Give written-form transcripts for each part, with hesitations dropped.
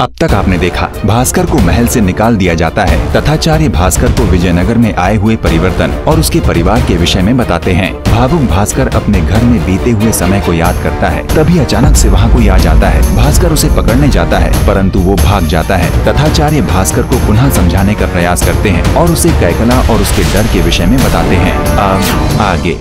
अब तक आपने देखा भास्कर को महल से निकाल दिया जाता है तथाचार्य भास्कर को विजयनगर में आए हुए परिवर्तन और उसके परिवार के विषय में बताते हैं। भावुक भास्कर अपने घर में बीते हुए समय को याद करता है, तभी अचानक से वहाँ कोई आ जाता है। भास्कर उसे पकड़ने जाता है परंतु वो भाग जाता है। तथाचार्य भास्कर को पुनः समझाने का प्रयास करते हैं और उसे कैकला और उसके डर के विषय में बताते हैं। अब आगे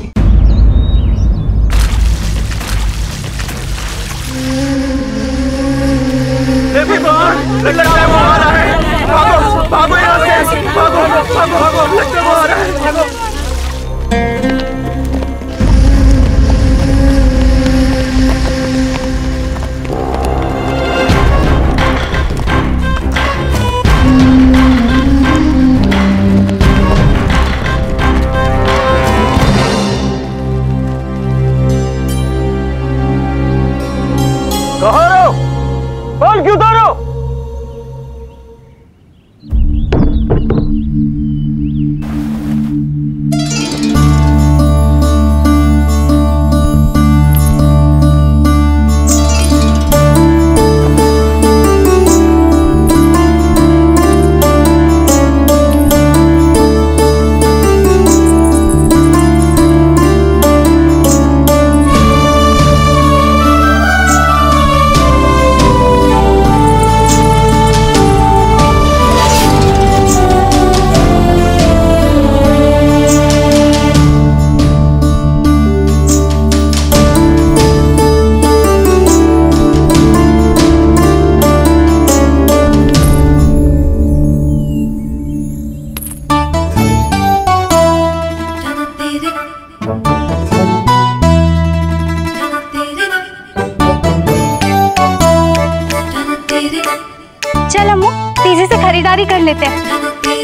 कर लेते हैं।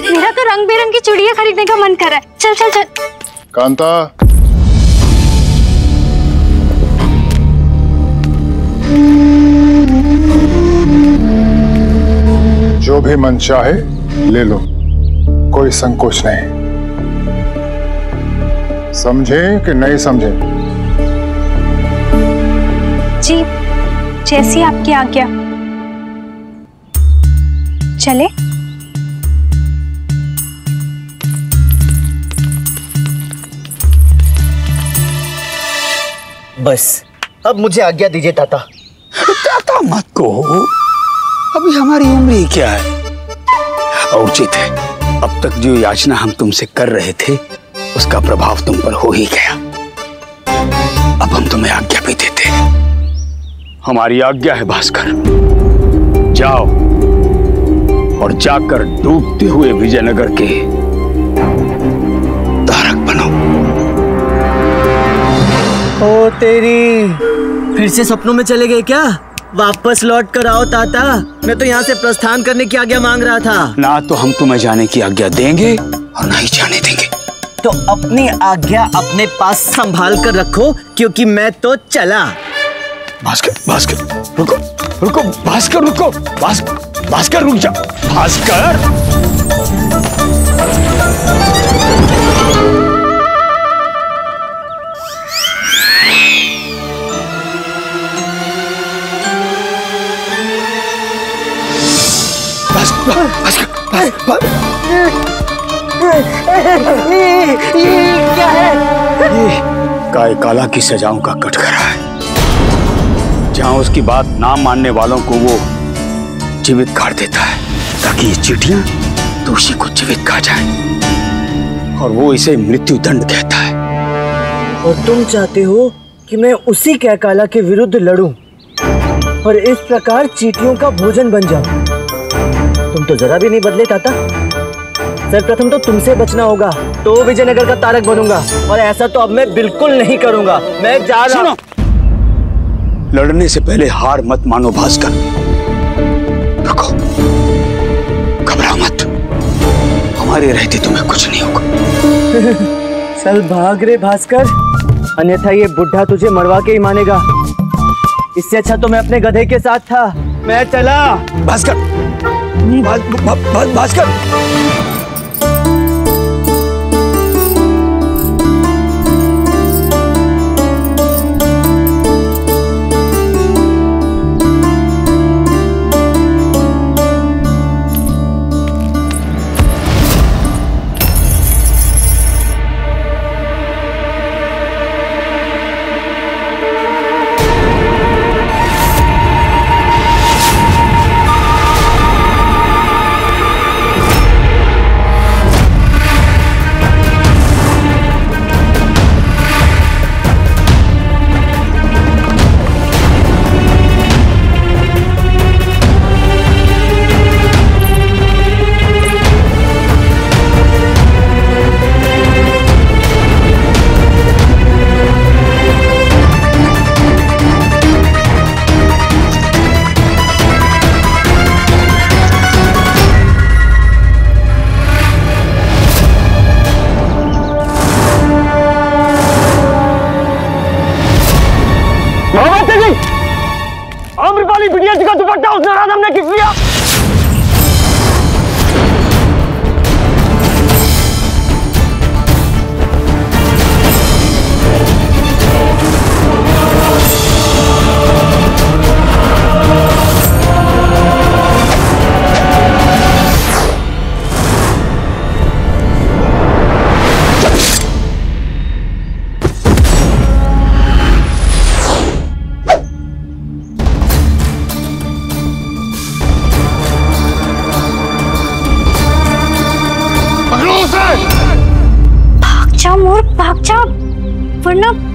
मेरा तो रंग बिरंगी चूड़ियां खरीदने का मन कर रहा है। चल चल चल। कांता, जो भी मन चाहे ले लो, कोई संकोच नहीं। समझे कि नहीं समझे? जी, जैसी आपकी आज्ञा। चले बस, अब मुझे आज्ञा दीजिए ताता। ताता मत कहो, अभी हमारी उम्र ही क्या है। और उचित है, अब तक जो याचना हम तुमसे कर रहे थे उसका प्रभाव तुम पर हो ही गया। अब हम तुम्हें आज्ञा भी देते हैं। हमारी आज्ञा है भास्कर, जाओ और जाकर डूबते हुए विजयनगर के तारक बनो। ओ तेरी, फिर से सपनों में चले गए क्या? वापस लौट कर आओ ताता, मैं तो यहाँ से प्रस्थान करने की आज्ञा मांग रहा था। ना तो हम तुम्हें जाने की आज्ञा देंगे और ना ही जाने देंगे। तो अपनी आज्ञा अपने पास संभाल कर रखो, क्योंकि मैं तो चला। भास्कर, भास्कर रुको, रुको भास्कर, रुको भास्कर, भास्कर रुक जा भास्कर। ये क्या है? ये कायकाला की सजाओं का कटघरा है, जहाँ उसकी बात ना मानने वालों को वो जीवित काट देता है, ताकि ये चिट्ठियाँ दोषी को जीवित खा जाए, और वो इसे मृत्यु दंड कहता है। और तुम चाहते हो कि मैं उसी कायकाला के विरुद्ध लड़ूं और इस प्रकार चींटियों का भोजन बन जाऊं? तुम तो जरा भी नहीं बदले ताता। सर्वप्रथम तो तुमसे बचना होगा, तो विजयनगर का तारक बनूंगा, और ऐसा तो अब मैं बिल्कुल नहीं करूंगा। मैं जा रहा हूं। लड़ने से पहले हार मत मानो भास्कर, रुको, घबराओ मत, हमारे रहते तुम्हें कुछ नहीं होगा। चल भाग रे भास्कर, अन्यथा ये बुढ़ा तुझे मरवा के ही मानेगा। इससे अच्छा तो मैं अपने गधे के साथ था। मैं चला भास्कर, भास्कर। वाली बिटिया जी का दुपट्टा उस नाराज हमने खींच लिया।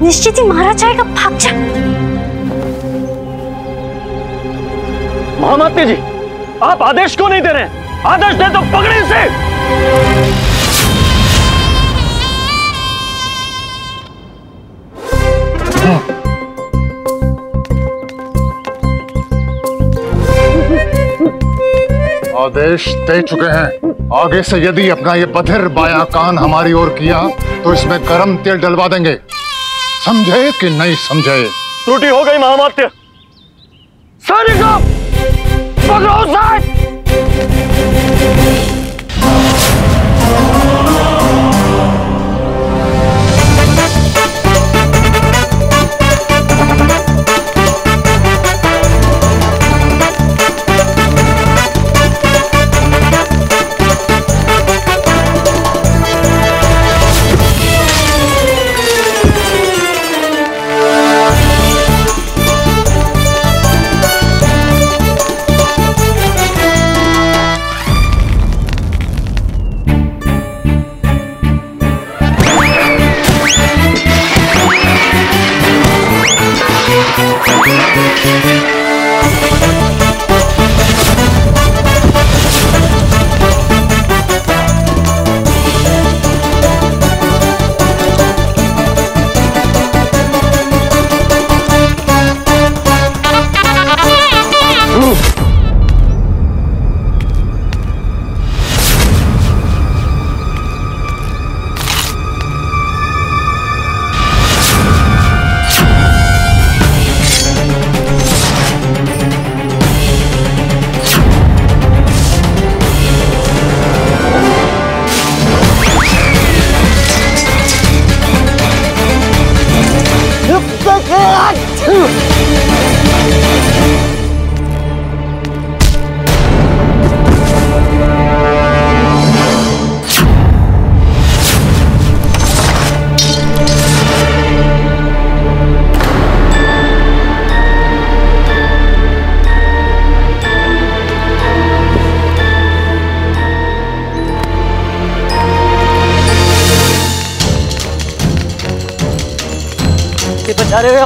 निश्चित ही मारा जाएगा। भाग जा। महामात्य जी, आप आदेश क्यों नहीं दे रहे? आदेश दे तो पकड़े इसे। आदेश दे चुके हैं। आगे से यदि अपना ये बधिर बाया कान हमारी ओर किया तो इसमें गरम तेल डलवा देंगे। समझे कि नहीं समझे? त्रुटि हो गई महामात्य। सारी को पकड़ो साथ।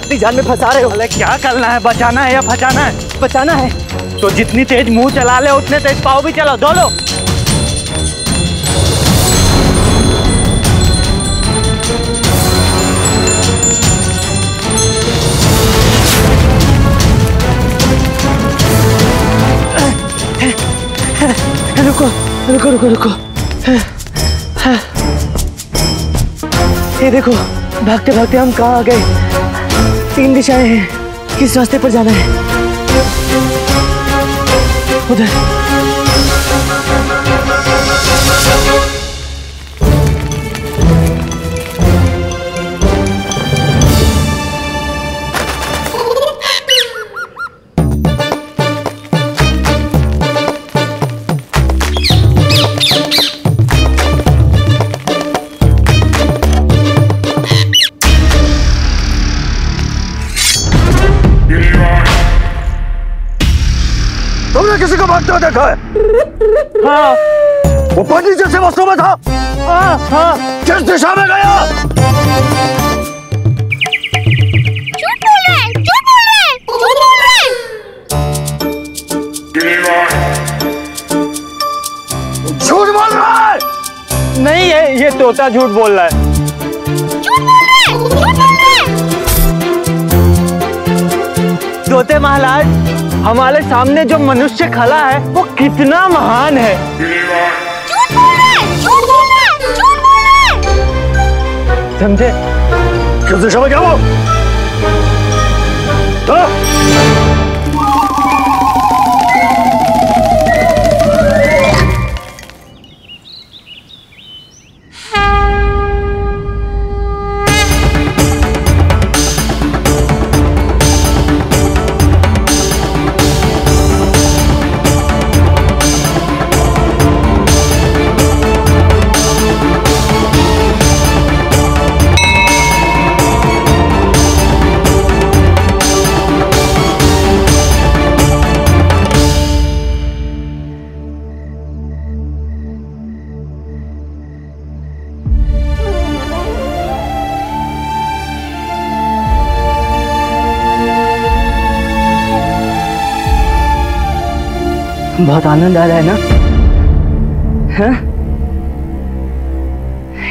अपनी जान में फंसा रहे हो। अरे क्या करना है? बचाना है या फंसाना है? बचाना है तो जितनी तेज मुंह चला ले उतने तेज पाँव भी चलाओ। दौड़ो। रुको रुको रुको रुको। ये देखो, भागते भागते हम कहाँ आ गए? तीन दिशाएं हैं, किस रास्ते पर जाना है? उधर। देखा है? हाँ। वो पानी जैसे वस्तु में था। हाँ। किस दिशा में गया? झूठ बोल रहे हैं, झूठ बोल रहे हैं, झूठ बोल रहे हैं। झूठ बोल रहा है। नहीं है, ये तोता झूठ बोल रहा है। झूठ बोल रहे हैं, झूठ बोल रहे हैं। तोते महाराज, हमारे सामने जो मनुष्य खड़ा है वो कितना महान है। झूठ बोल रहा है, झूठ बोल रहा है, झूठ बोल रहा है। समझे? किस दिशा में गया वो? बहुत आनंद आ रहा है ना? हाँ?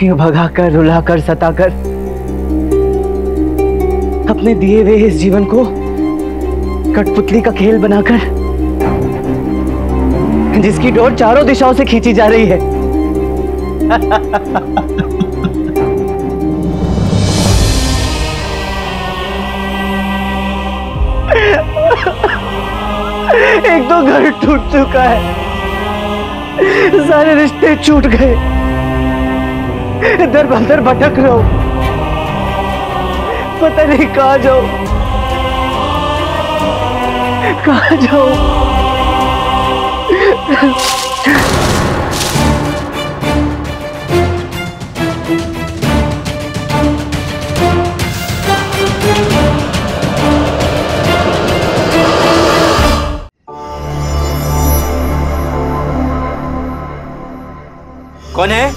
ये भगाकर, रुलाकर, सताकर अपने दिए हुए इस जीवन को कठपुतली का खेल बनाकर जिसकी डोर चारों दिशाओं से खींची जा रही है। एक तो घर टूट चुका है, सारे रिश्ते छूट गए, इधर उधर भटक रहा हूं, पता नहीं कहां जाऊं, कहां जाऊं। कौन है?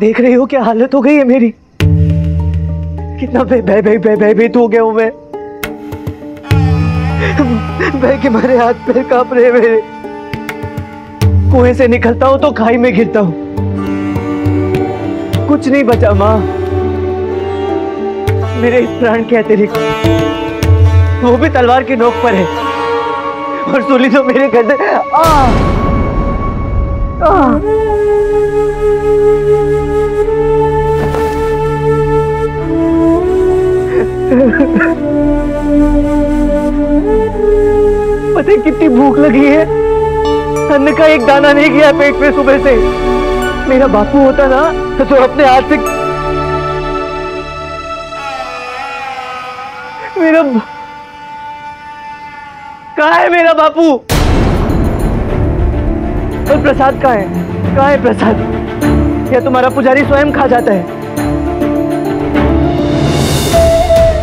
देख रही हो क्या हालत हो गई है मेरी, कितना भयभीत हो गया हूं मैं। भय के मारे हाथ पैर कांप रहे मेरे। कुएं से निकलता हूं तो खाई में गिरता हूं, कुछ नहीं बचा माँ मेरे इस प्राण के अतिरिक्त। वो भी तलवार की नोक पर है और सूली तो मेरे गर्दन। पता है कितनी भूख लगी है, अन्न का एक दाना नहीं गया पेट में सुबह से। मेरा बापू होता ना तो अपने हाथ से मेरा कहाँ है मेरा बापू? और प्रसाद कहाँ है? कहाँ है प्रसाद? या तुम्हारा पुजारी स्वयं खा जाता है?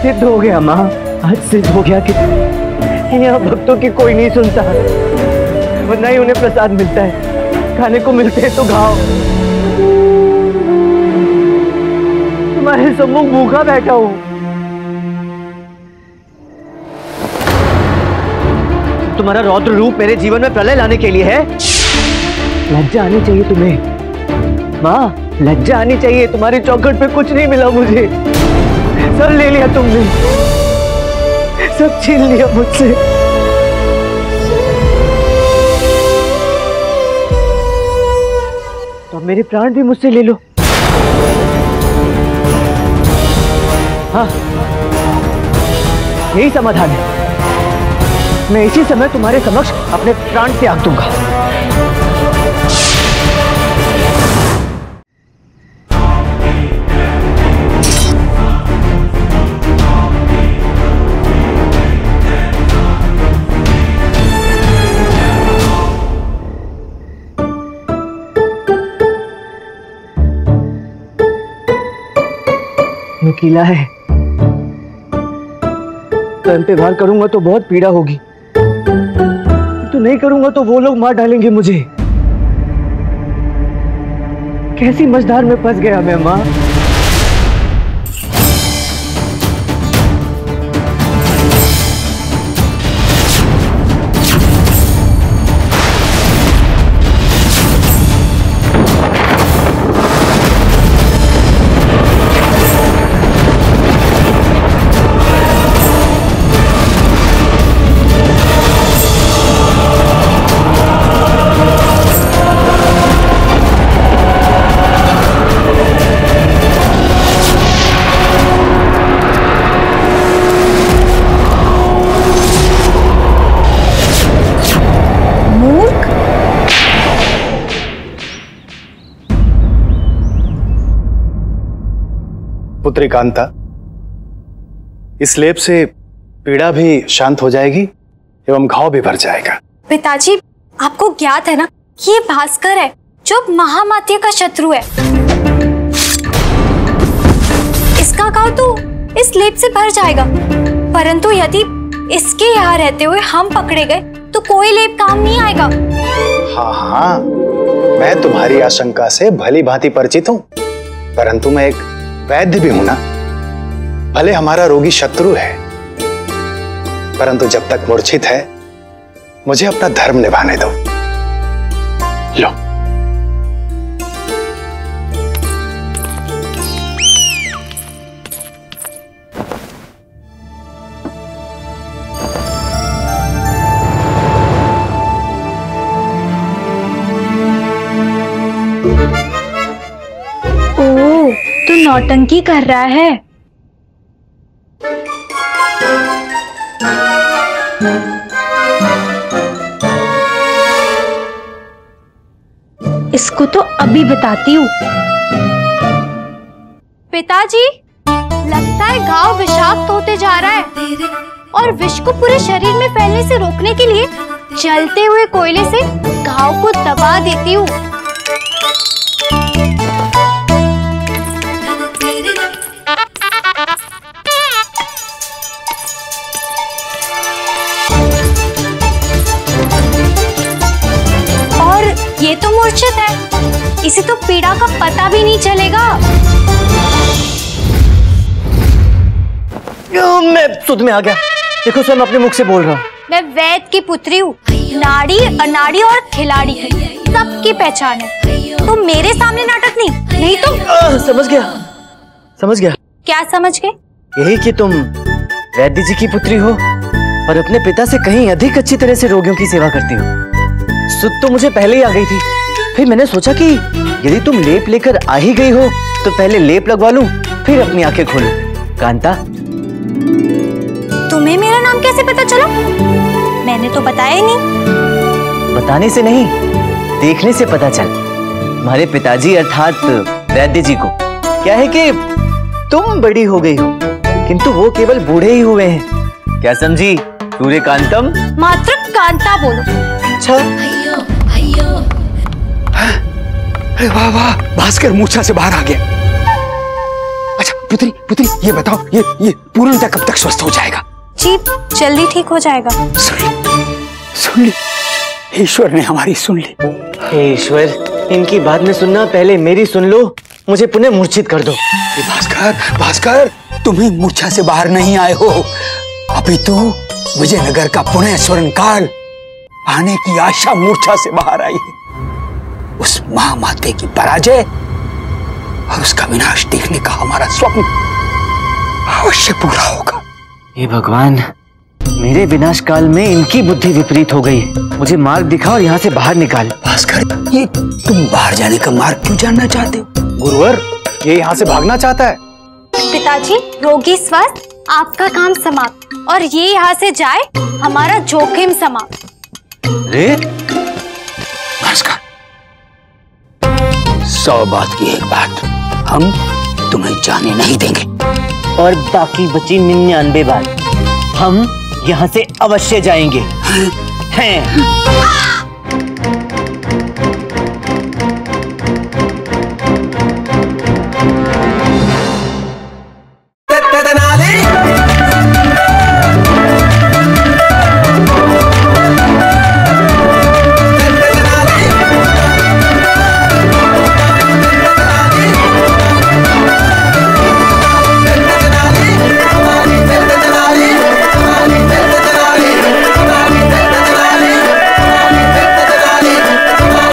सिद्ध हो गया माँ, आज सिद्ध हो गया कि यहाँ भक्तों की कोई नहीं सुनता, वरना ही उन्हें प्रसाद मिलता है। खाने को मिलते हैं तो खाओ। तुम्हारे सम्मुख भूखा बैठा हूँ। तुम्हारा रौद्र रूप मेरे जीवन में प्रलय लाने के लिए है। लज्जा आनी चाहिए तुम्हें माँ, लज्जा आनी चाहिए। तुम्हारी चौखट पे कुछ नहीं मिला मुझे, सब ले लिया तुमने, सब छीन लिया मुझसे। तो मेरे प्राण भी मुझसे ले लो। हाँ, यही समाधान है। मैं इसी समय तुम्हारे समक्ष अपने प्राण त्याग दूंगा। नुकीला है, तन पे भार करूंगा तो बहुत पीड़ा होगी, तो नहीं करूंगा तो वो लोग मार डालेंगे मुझे। कैसी मझधार में फंस गया मैं मां। पुत्री कांता, इस लेप से पीड़ा भी शांत हो जाएगी एवं घाव भी भर जाएगा। पिताजी, आपको ज्ञात है ना कि ये भास्कर है जो महामात्य का शत्रु है। इसका घाव तो इस लेप से भर जाएगा, परंतु यदि इसके यहाँ रहते हुए हम पकड़े गए तो कोई लेप काम नहीं आएगा। हाँ, मैं तुम्हारी आशंका से भली भांति परिचित हूँ। परंतु मैं एक वैद्य भी हूं ना। भले हमारा रोगी शत्रु है, परंतु जब तक मूर्छित है मुझे अपना धर्म निभाने दो। लो, नौटंकी कर रहा है। इसको तो अभी बताती हूँ। पिताजी, लगता है घाव विषाक्त होते जा रहा है और विष को पूरे शरीर में फैलने से रोकने के लिए जलते हुए कोयले से घाव को दबा देती हूँ। ये तो मूर्छित है, इसे तो पीड़ा का पता भी नहीं चलेगा। मैं सुध में आ गया। देखो स्वयं अपने मुख से बोल रहा हूँ। मैं वैद्य की पुत्री हूँ। नाड़ी, अनाड़ी और खिलाड़ी है, सबकी पहचान है। तुम तो मेरे सामने नाटक नहीं तुम तो... समझ गया। क्या समझ गए? यही कि तुम वैद्य जी की पुत्री हो और अपने पिता से कहीं अधिक अच्छी तरह से रोगियों की सेवा करती हो। सुध तो मुझे पहले ही आ गई थी, फिर मैंने सोचा कि यदि तुम लेप लेकर आ ही गई हो तो पहले लेप लगवा लूं, फिर अपनी आंखें खोलूं। कांता, तुम्हें मेरा नाम कैसे पता चला? मैंने तो बताया ही नहीं। बताने से नहीं, देखने से पता चला। तुम्हारे पिताजी अर्थात वैद्य जी को क्या है कि तुम बड़ी हो गई हो, किंतु वो केवल बूढ़े ही हुए हैं। क्या समझी सूर्यकांतम? मात्र कांता बोलो। अच्छा, अरे वाह वाह, भास्कर मूर्छा से बाहर आ गया। अच्छा पुत्री, ये बताओ ये पूर्णतः कब तक स्वस्थ हो जाएगा? जी, जल्दी ठीक हो जाएगा। सुन ली, ईश्वर ने हमारी सुन ली। हे ईश्वर, इनकी बात में सुनना, पहले मेरी सुन लो, मुझे पुनः मूर्छित कर दो। भास्कर, तुम्हें मूर्छा से बाहर नहीं आए हो। अभी तो विजयनगर का पुनः स्वर्ण काल आने की आशा मूर्छा से बाहर आई है। उस महामात्य की पराजय और उसका विनाश देखने का हमारा स्वप्न अवश्य पूरा होगा। हे भगवान, मेरे विनाश काल में इनकी बुद्धि विपरीत हो गई। मुझे मार्ग दिखा और यहाँ से बाहर निकाल। भास्कर, ये तुम बाहर जाने का मार्ग क्यों जानना चाहते हो? गुरुवर, ये यहाँ से भागना चाहता है। पिताजी, रोगी स्वस्थ, आपका काम समाप्त, और ये यहाँ से जाए, हमारा जोखिम समाप्त। सौ बात की एक बात, हम तुम्हें जाने नहीं देंगे। और बाकी बची 99 बात, हम यहाँ से अवश्य जाएंगे। हैं।